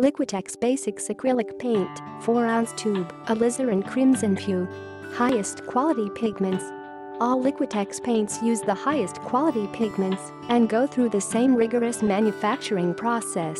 Liquitex Basics Acrylic Paint, 4-ounce tube, Alizarin Crimson Hue. Highest quality pigments. All Liquitex paints use the highest quality pigments and go through the same rigorous manufacturing process.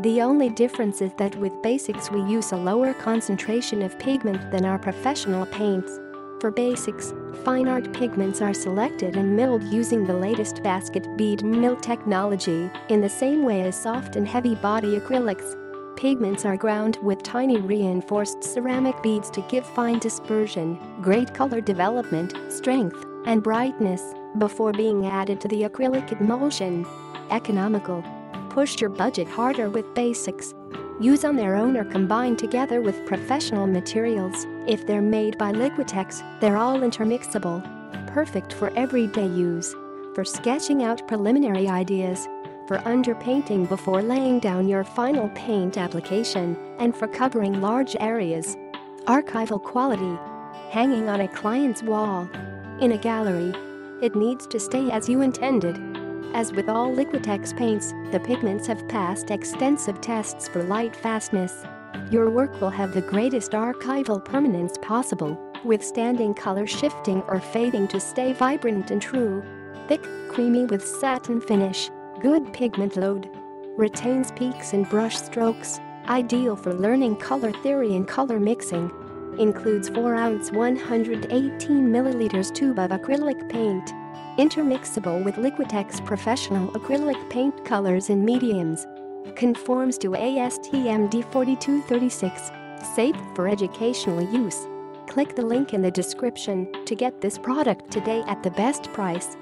The only difference is that with Basics we use a lower concentration of pigment than our professional paints. For Basics, fine art pigments are selected and milled using the latest basket bead mill technology, in the same way as soft and heavy body acrylics. Pigments are ground with tiny reinforced ceramic beads to give fine dispersion, great color development, strength, and brightness, before being added to the acrylic emulsion. Economical. Push your budget harder with Basics. Use on their own or combine together with professional materials. If they're made by Liquitex, they're all intermixable. Perfect for everyday use. For sketching out preliminary ideas. For underpainting before laying down your final paint application, and for covering large areas. Archival quality. Hanging on a client's wall. In a gallery. It needs to stay as you intended. As with all Liquitex paints, the pigments have passed extensive tests for light fastness. Your work will have the greatest archival permanence possible, withstanding color shifting or fading to stay vibrant and true. Thick, creamy with satin finish. Good pigment load. Retains peaks and brush strokes. Ideal for learning color theory and color mixing. Includes 4-ounce 118 mL tube of acrylic paint. Intermixable with Liquitex professional acrylic paint colors and mediums. Conforms to ASTM D4236. Safe for educational use. Click the link in the description to get this product today at the best price.